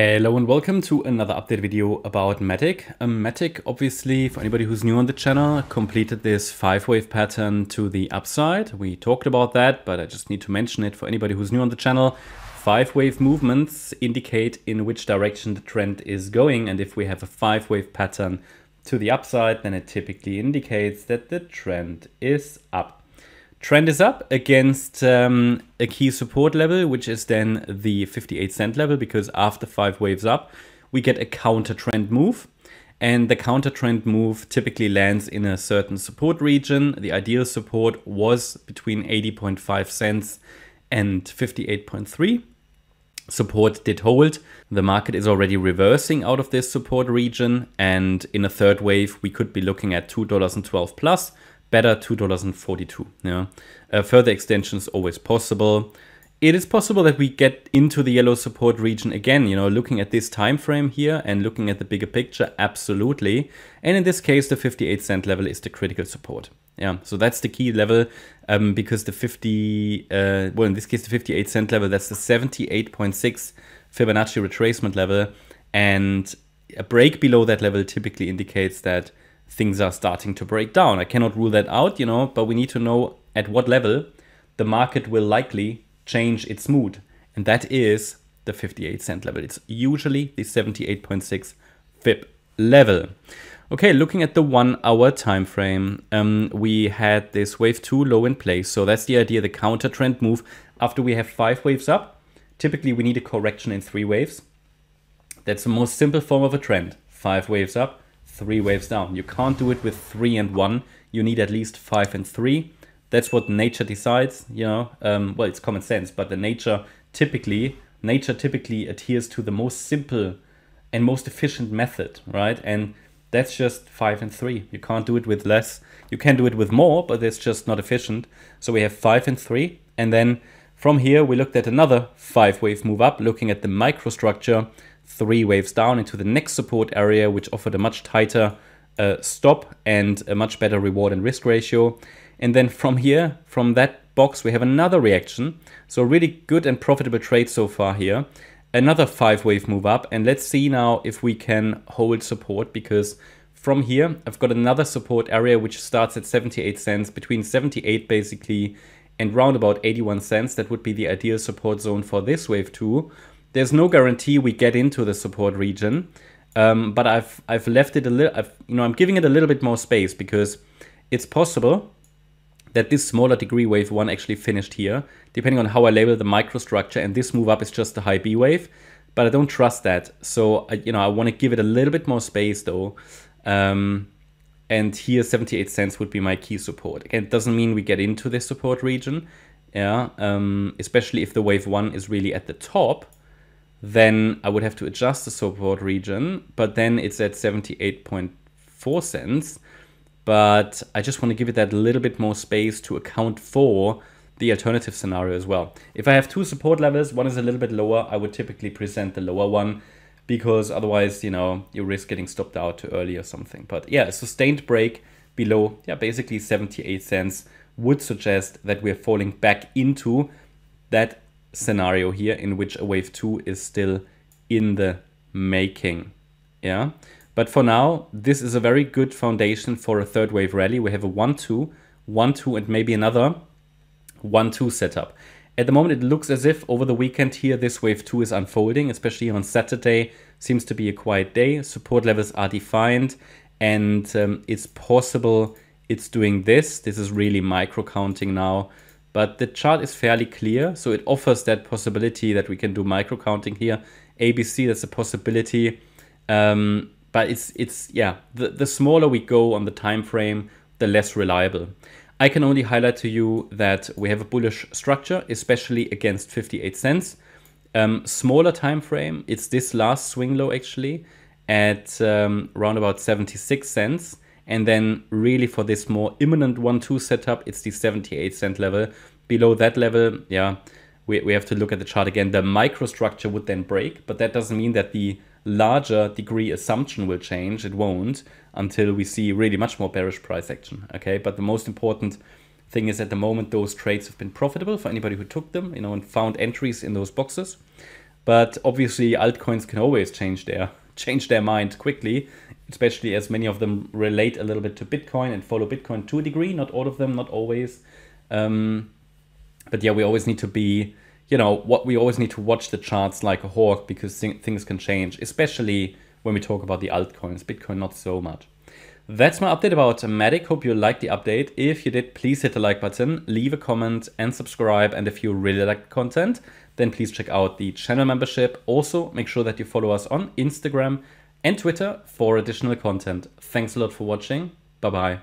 Hello and welcome to another update video about Matic. Matic, obviously, for anybody who's new on the channel, completed this 5-wave pattern to the upside. We talked about that, but I just need to mention it for anybody who's new on the channel. 5-wave movements indicate in which direction the trend is going, and if we have a 5-wave pattern to the upside, then it typically indicates that the trend is up. Trend is up against a key support level, which is then the 58¢ level, because after 5 waves up, we get a counter trend move. And the counter trend move typically lands in a certain support region. The ideal support was between 80.5¢ and 58.3. Support did hold. The market is already reversing out of this support region. And in a 3rd wave, we could be looking at $2.12 plus. Better $2.42. Yeah. Further extension is always possible. It is possible that we get into the yellow support region again, you know, looking at this time frame here and looking at the bigger picture, absolutely. And in this case, the 58¢ level is the critical support. Yeah, so that's the key level because the well, in this case, the 58¢ level, that's the 78.6 Fibonacci retracement level. And a break below that level typically indicates that things are starting to break down. I cannot rule that out, you know, but we need to know at what level the market will likely change its mood. And that is the 58¢ level. It's usually the 78.6 Fib level. Okay, looking at the 1 hour time frame, we had this wave 2 low in place. So that's the idea, the counter trend move. After we have 5 waves up, typically we need a correction in 3 waves. That's the most simple form of a trend. 5 waves up, 3 waves down. You can't do it with 3 and 1. You need at least 5 and 3. That's what nature decides, you know. Well, it's common sense, but the nature typically adheres to the most simple and most efficient method, right? And that's just 5 and 3. You can't do it with less. You can do it with more, but it's just not efficient. So we have 5 and 3. And then from here, we looked at another 5-wave move up, looking at the microstructure. 3 waves down into the next support area, which offered a much tighter stop and a much better reward and risk ratio. And then from here, from that box, we have another reaction. So really good and profitable trade so far here. Another 5-wave move up. And let's see now if we can hold support, because from here, I've got another support area, which starts at 78¢, between 78 basically and round about 81¢. That would be the ideal support zone for this wave 2. There's no guarantee we get into the support region, but I've left it a little, you know, I'm giving it a little bit more space, because it's possible that this smaller degree wave 1 actually finished here, depending on how I label the microstructure, and this move up is just the high B wave, but I don't trust that. So, you know, I want to give it a little bit more space though. And here 78¢ would be my key support. Again, it doesn't mean we get into this support region. Yeah, especially if the wave 1 is really at the top. Then I would have to adjust the support region, but then it's at 78.4¢. But I just want to give it that little bit more space to account for the alternative scenario as well. If I have 2 support levels, one is a little bit lower, I would typically present the lower one, because otherwise, you know, you risk getting stopped out too early or something. But yeah, a sustained break below, yeah, basically 78¢ would suggest that we're falling back into that scenario here, in which a wave 2 is still in the making. Yeah, but for now, this is a very good foundation for a 3rd wave rally. We have a 1-2, 1-2, and maybe another 1-2 setup. At the moment, it looks as if over the weekend here, this wave 2 is unfolding, especially on Saturday. Seems to be a quiet day. Support levels are defined, and it's possible it's doing this. This is really micro counting now. But the chart is fairly clear, so it offers that possibility that we can do micro counting here. ABC, that's a possibility. But it's yeah, the smaller we go on the time frame, the less reliable. I can only highlight to you that we have a bullish structure, especially against 58¢. Smaller time frame, it's this last swing low actually at around about 76¢. And then really for this more imminent 1-2 setup, it's the 78¢ level. Below that level, yeah, we have to look at the chart again. The microstructure would then break, but that doesn't mean that the larger degree assumption will change. It won't, until we see really much more bearish price action. Okay, but the most important thing is, at the moment, those trades have been profitable for anybody who took them, you know, and found entries in those boxes. But obviously altcoins can always change their mind quickly, especially as many of them relate a little bit to Bitcoin and follow Bitcoin to a degree. Not all of them, not always. But yeah, we always need to be, we always need to watch the charts like a hawk, because things can change, especially when we talk about the altcoins. Bitcoin, not so much. That's my update about Matic. Hope you liked the update. If you did, please hit the like button, leave a comment and subscribe. And if you really like the content, then please check out the channel membership. Also, make sure that you follow us on Instagram and Twitter for additional content. Thanks a lot for watching. Bye-bye.